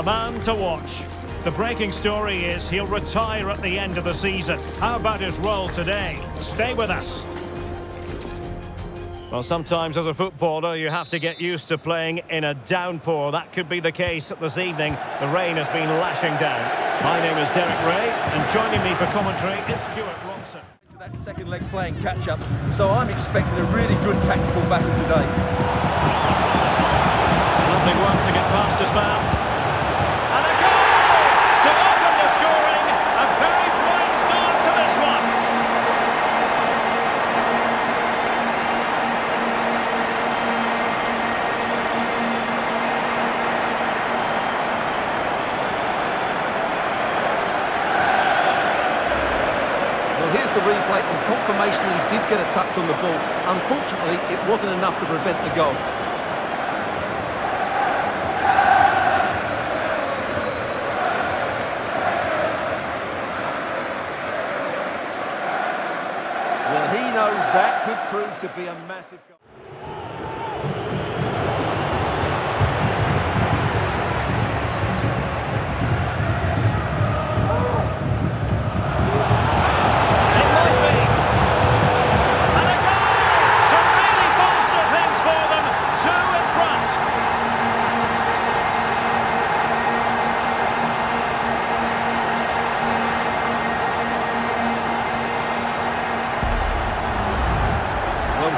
the man to watch. The breaking story is he'll retire at the end of the season. How about his role today? Stay with us. Well, sometimes as a footballer, you have to get used to playing in a downpour. That could be the case this evening. The rain has been lashing down. My name is Derek Ray, and joining me for commentary is Stuart Robson. To that second leg playing catch-up, so I'm expecting a really good tactical battle today. Lovely work to get past us now. Here's the replay and confirmation that he did get a touch on the ball. Unfortunately, it wasn't enough to prevent the goal. Well, he knows that could prove to be a massive goal.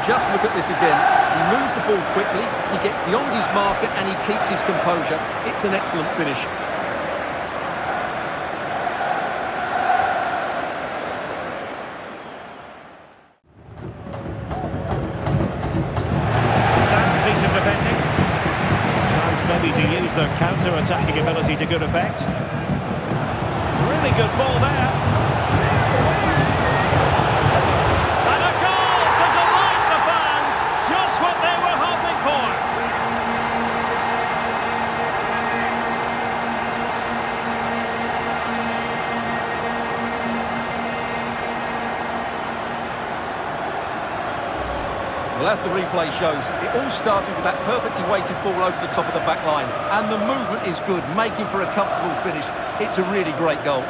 Just look at this again. He moves the ball quickly, he gets beyond his marker and he keeps his composure. It's an excellent finish. Sound piece of defending. Chance maybe to use their counter-attacking ability to good effect. Really good ball there. Well, as the replay shows, it all started with that perfectly weighted ball over the top of the back line. And the movement is good, making for a comfortable finish. It's a really great goal.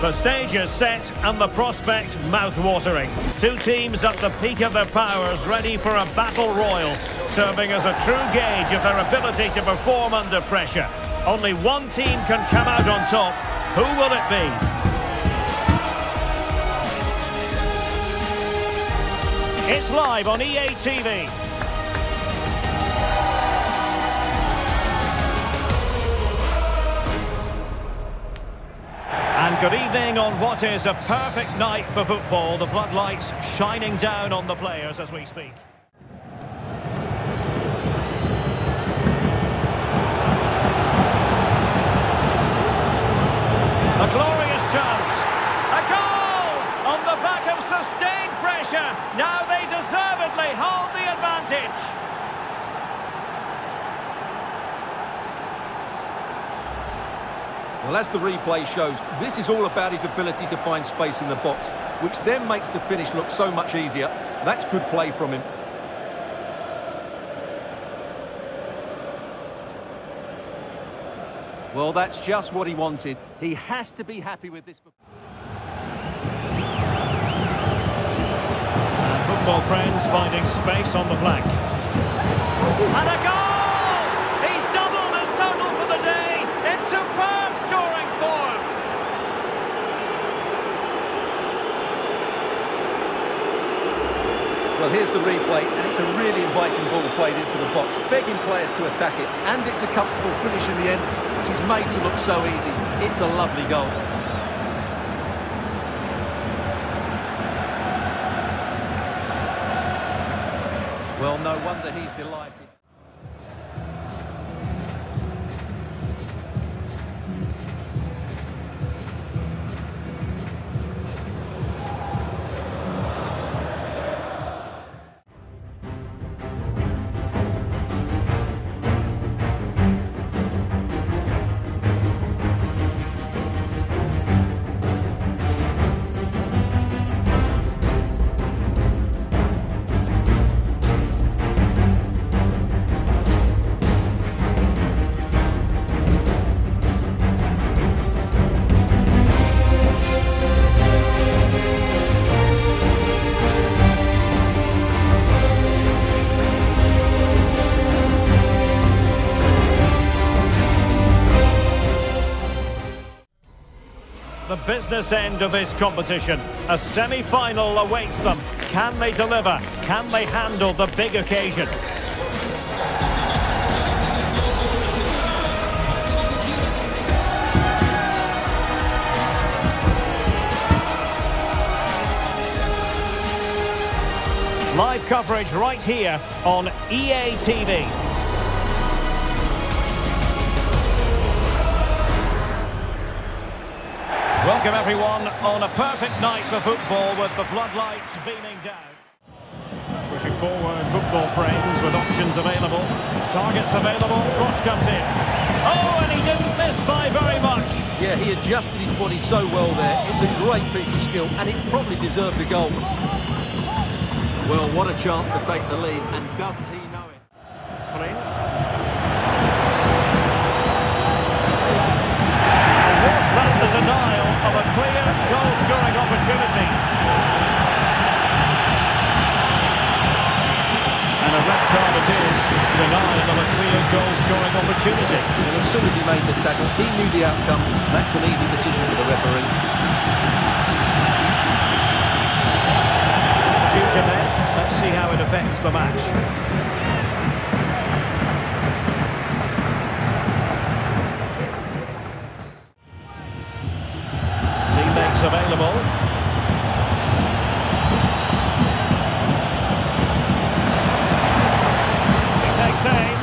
The stage is set and the prospect mouth-watering. Two teams at the peak of their powers, ready for a battle royal, serving as a true gauge of their ability to perform under pressure. Only one team can come out on top. Who will it be? It's live on EA TV. And good evening on what is a perfect night for football. The floodlights shining down on the players as we speak. A glorious chance. A goal on the back of sustained pressure. Now they deservedly hold the advantage. Well, as the replay shows, this is all about his ability to find space in the box, which then makes the finish look so much easier. That's good play from him. Well, that's just what he wanted. He has to be happy with this. And football friends finding space on the flank. And a goal! Well, here's the replay, and it's a really inviting ball played into the box, begging players to attack it, and it's a comfortable finish in the end, which is made to look so easy. It's a lovely goal. Well, no wonder he's delighted. The business end of this competition. A semi-final awaits them. Can they deliver? Can they handle the big occasion? Live coverage right here on EA TV. Welcome everyone on a perfect night for football with the floodlights beaming down. Pushing forward, football friends, with options available, targets available, cross comes in. Oh, and he didn't miss by very much. Yeah, he adjusted his body so well there. It's a great piece of skill and it probably deserved the goal. Well, what a chance to take the lead, and doesn't he know it? Flynn. Goal-scoring opportunity. And as soon as he made the tackle, he knew the outcome. That's an easy decision for the referee. Tuesday then, let's see how it affects the match. Teammates available. He takes aim.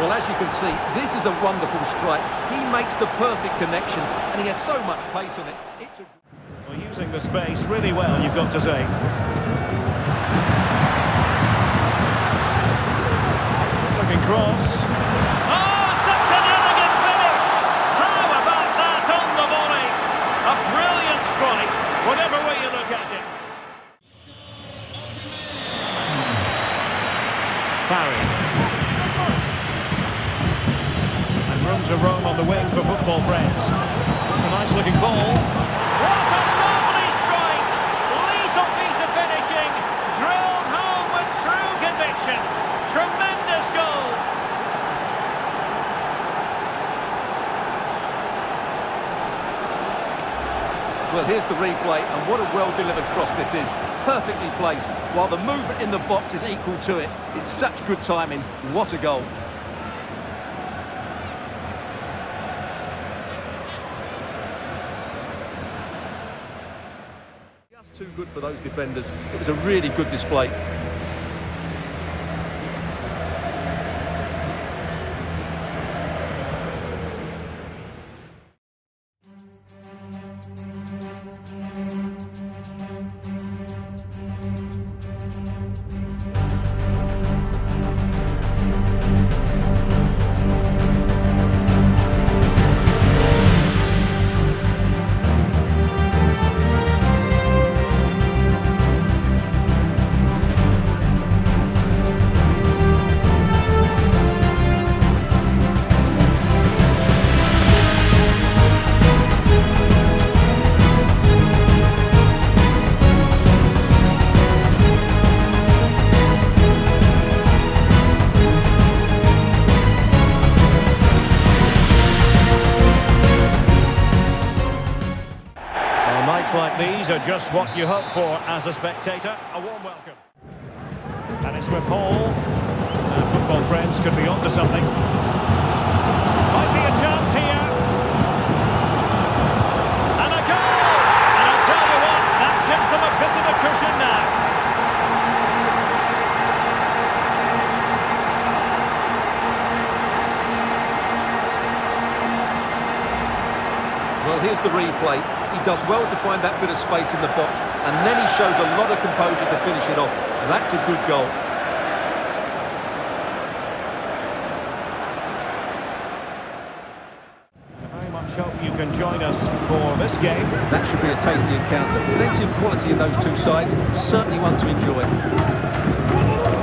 Well, as you can see, this is a wonderful strike. He makes the perfect connection, and he has so much pace on it. Well, using the space really well, you've got to say. Looking cross. Oh, such an elegant finish! How about that on the volley? A brilliant strike, whatever way you look at it. Barry. Room to roam on the wing for football friends. It's a nice looking ball. What a lovely strike! Lethal piece of finishing, drilled home with true conviction. Tremendous goal. Well, here's the replay, and what a well-delivered cross this is. Perfectly placed, while the movement in the box is equal to it. It's such good timing. What a goal. Too good for those defenders. It was a really good display. Like these are just what you hope for as a spectator. A warm welcome. And it's with Hall. Football friends could be on to something. Might be a chance here. He does well to find that bit of space in the box, and then he shows a lot of composure to finish it off. That's a good goal. Hope you can join us for this game. That should be a tasty encounter. Plenty of quality in those two sides. Certainly one to enjoy.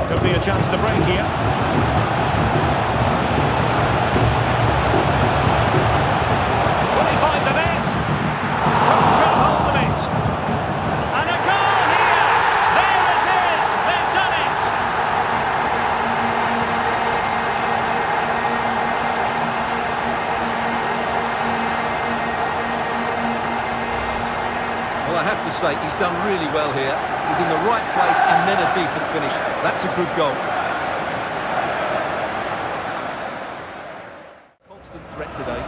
Could be a chance to break here. Will he find the net? Couldn't get hold of it. And a goal here! There it is! They've done it! I have to say, he's done really well here. He's in the right place and then a decent finish. That's a good goal. Constant threat today.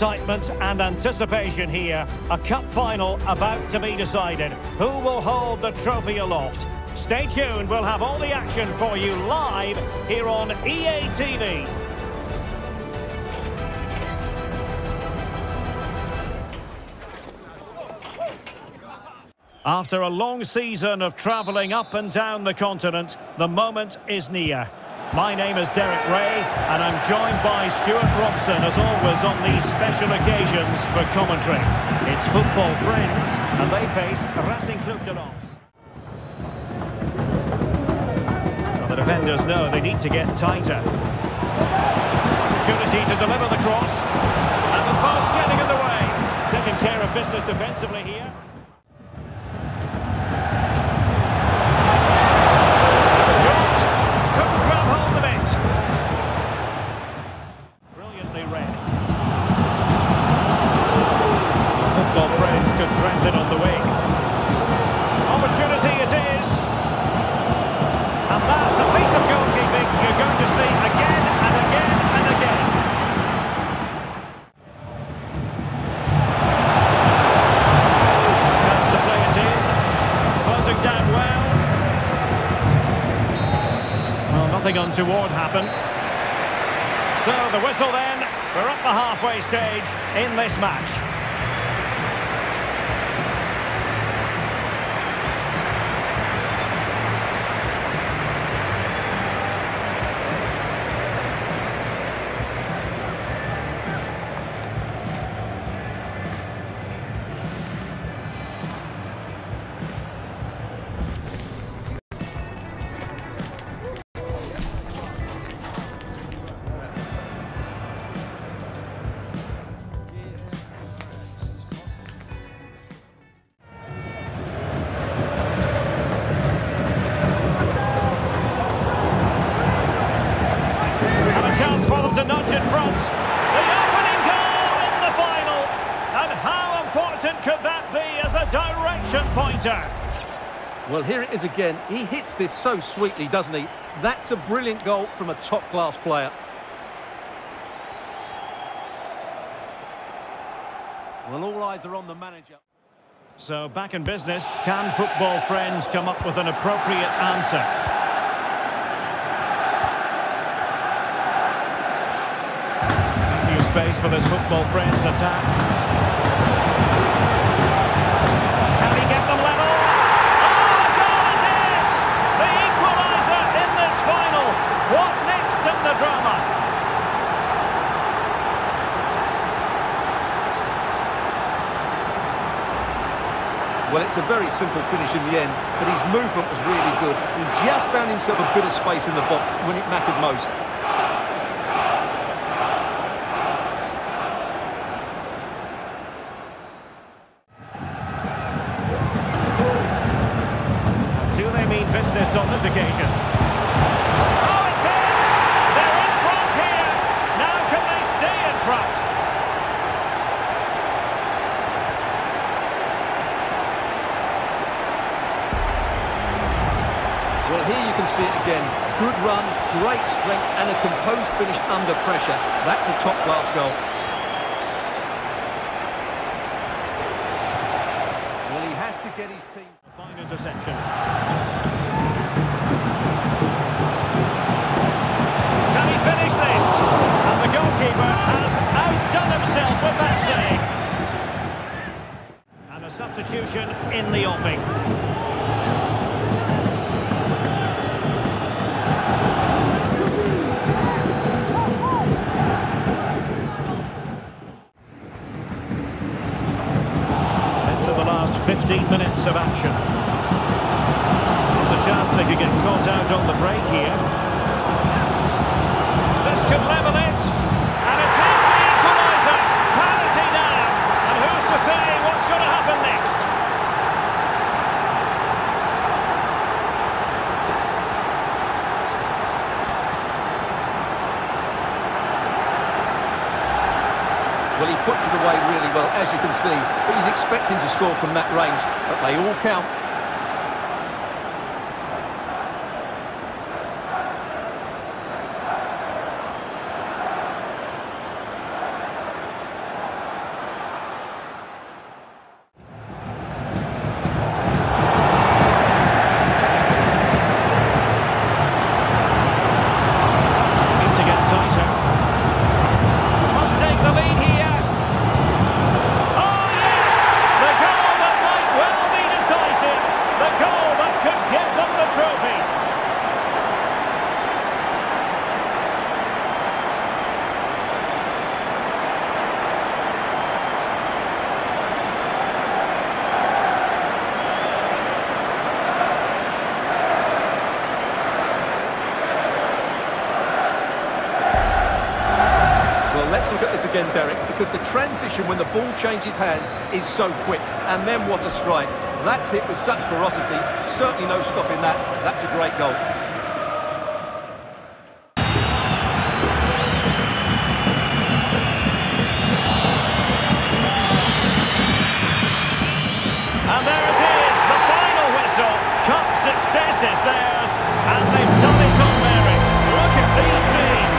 Excitement and anticipation here. A cup final about to be decided. Who will hold the trophy aloft? Stay tuned, we'll have all the action for you live here on EA TV. After a long season of travelling up and down the continent, the moment is near. My name is Derek Ray, and I'm joined by Stuart Robson, as always, on these special occasions for commentary. It's football friends, and they face Racing Club de Lens. Well, the defenders know they need to get tighter. Opportunity to deliver the cross, and the pass getting in the way. Taking care of business defensively here. Untoward happened. So the whistle then, we're at the halfway stage in this match. Direct Shot pointer. Well, here it is again. He hits this so sweetly, doesn't he? That's a brilliant goal from a top-class player. Well, all eyes are on the manager. So, back in business, can football friends come up with an appropriate answer? Plenty of space for this football friends attack. Can he get the level? Oh, goal it is! The equaliser in this final. What next in the drama? Well, it's a very simple finish in the end, but his movement was really good. He just found himself a bit of space in the box when it mattered most. Do they mean business on this occasion? Oh, it's in! They're in front here! Now can they stay in front? Well, here you can see it again. Good run, great strength, and a composed finish under pressure. That's a top-class goal. Well, he has to get his team. A fine interception. Can he finish this? And the goalkeeper has outdone himself with that save. And a substitution in the offing. Of action. The chance they could get caught out on the break here. This could level it, and it is the equaliser. Penalty now, and who's to say what's going to happen next? Well, he puts it away really well, as you can see, but you'd expect him to score from that range, but they all count. Let's look at this again, Derek, because the transition when the ball changes hands is so quick. And then what a strike. That's hit with such ferocity. Certainly no stopping that. That's a great goal. And there it is. The final whistle. Cup success is theirs. And they've done it on merit. Look at these scenes.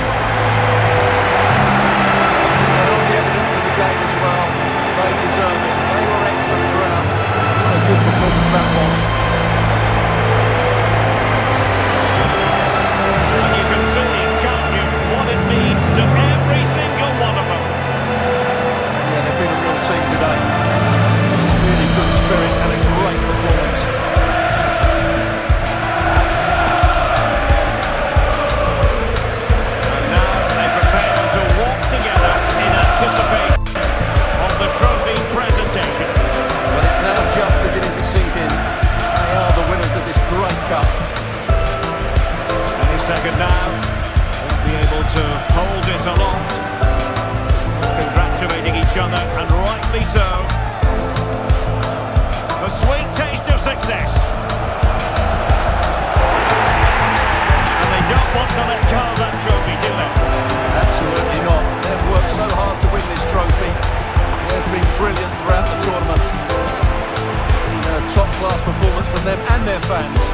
and their fans.